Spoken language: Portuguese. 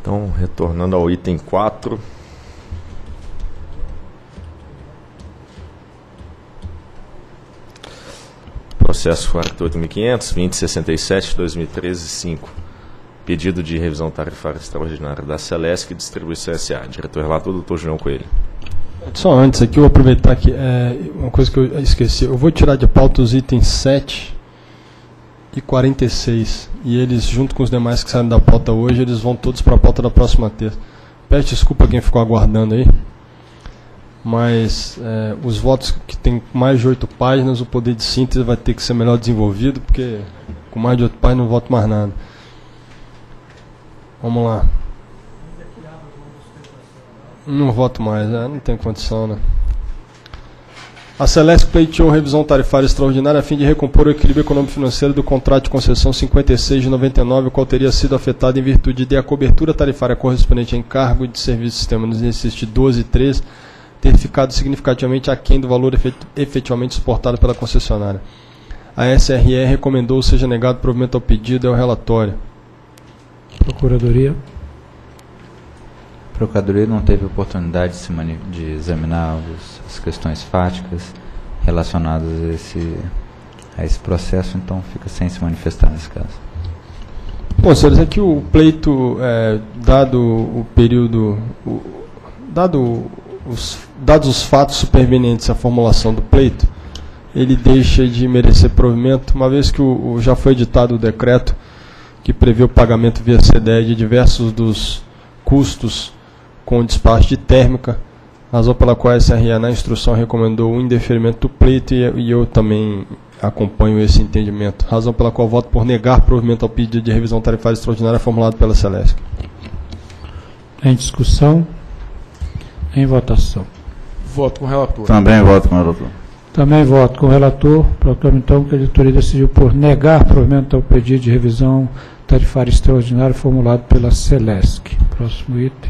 Então, retornando ao item 4. Processo 48.500, 2067, 2013, 5. Pedido de revisão tarifária extraordinária da Celesc Distribuição S.A. Diretor relator, doutor Julião Coelho. Só antes aqui, eu vou aproveitar que uma coisa que eu esqueci. Eu vou tirar de pauta os itens 7 e 46. E eles, junto com os demais que saíram da pauta hoje, eles vão todos para a pauta da próxima terça. Peço desculpa quem ficou aguardando aí. Mas os votos que tem mais de 8 páginas, o poder de síntese vai ter que ser melhor desenvolvido, porque com mais de 8 páginas não voto mais nada. Vamos lá. Não voto mais, não tem condição, né? A Celesc pleiteou revisão tarifária extraordinária a fim de recompor o equilíbrio econômico-financeiro do contrato de concessão 56 de 99, o qual teria sido afetado em virtude de a cobertura tarifária correspondente a encargo de serviço de sistema nos exercícios 12 e 13 ter ficado significativamente aquém do valor efetivamente suportado pela concessionária. A SRE recomendou seja negado provimento ao pedido e ao relatório. Procuradoria. A Procuradoria não teve oportunidade de examinar as questões fáticas relacionadas a esse processo, então fica sem se manifestar nesse caso. Bom, senhores, aqui o pleito, dado o período, dados os fatos supervenientes à formulação do pleito, ele deixa de merecer provimento, uma vez que já foi editado o decreto que prevê o pagamento via CDE de diversos dos custos com despacho de térmica, razão pela qual a SRE na instrução recomendou o indeferimento do pleito e eu também acompanho esse entendimento, razão pela qual voto por negar provimento ao pedido de revisão tarifária extraordinária formulado pela Celesc. Em discussão, em votação. Voto com o relator. Também voto com o relator. Também voto com o relator. Proclamo então que a diretoria decidiu por negar provimento ao pedido de revisão tarifária extraordinária formulado pela Celesc. Próximo item.